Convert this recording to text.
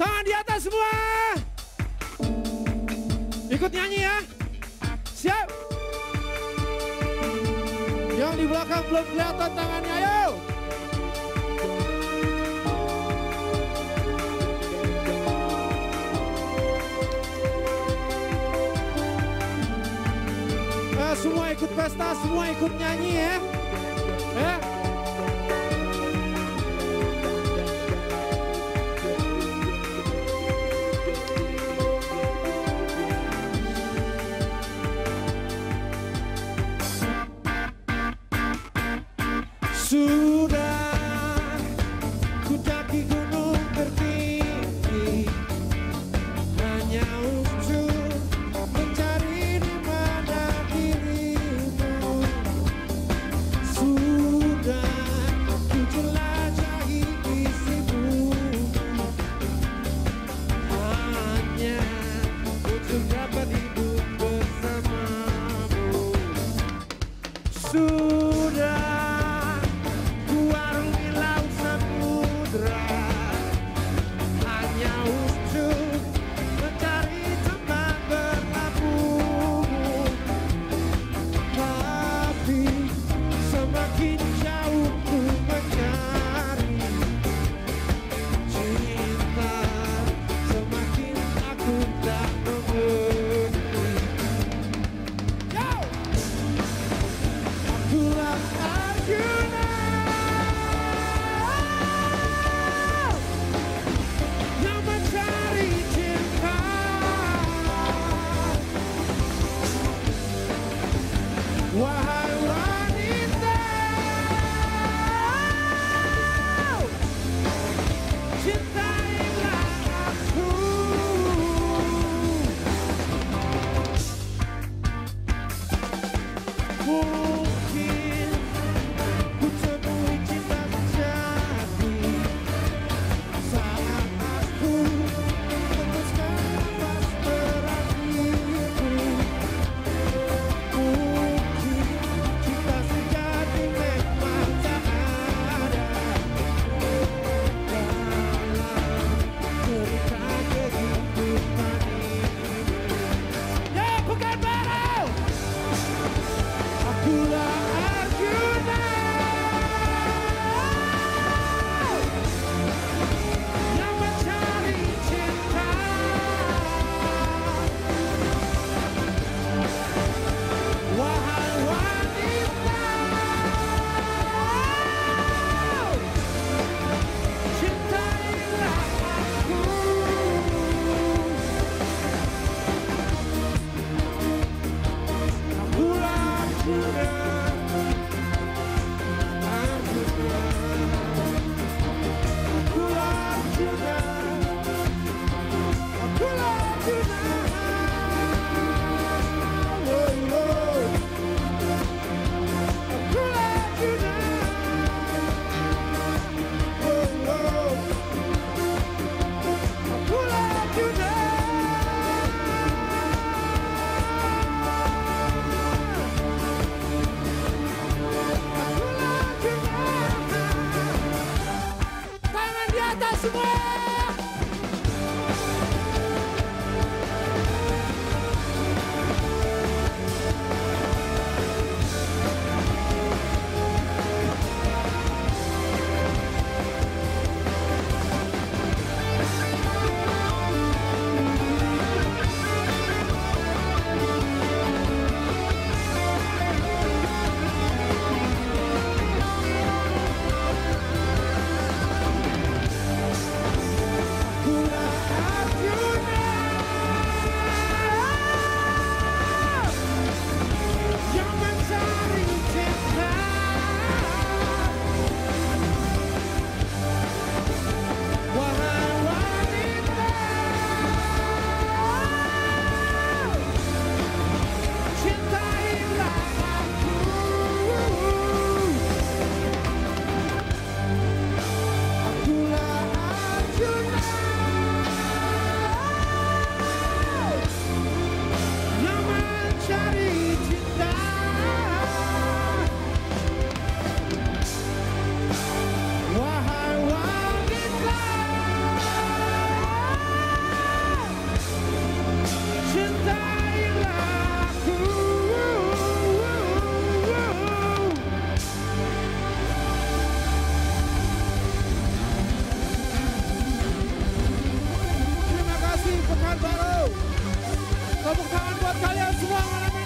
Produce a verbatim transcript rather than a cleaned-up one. Tangan di atas semua. Ikut nyanyi ya. Siap. Yang di belakang belum kelihatan tangannya, ayo. Nah, semua ikut pesta, semua ikut nyanyi ya. Eh. Sudah ku daki gunung tertinggi, hanya ujung mencari di mana dirimu. Sudah ku jelajahi isimu, hanya ujung dapat hidup bersamamu. Sudah tangan baru. Tepuk tangan buat kalian semua.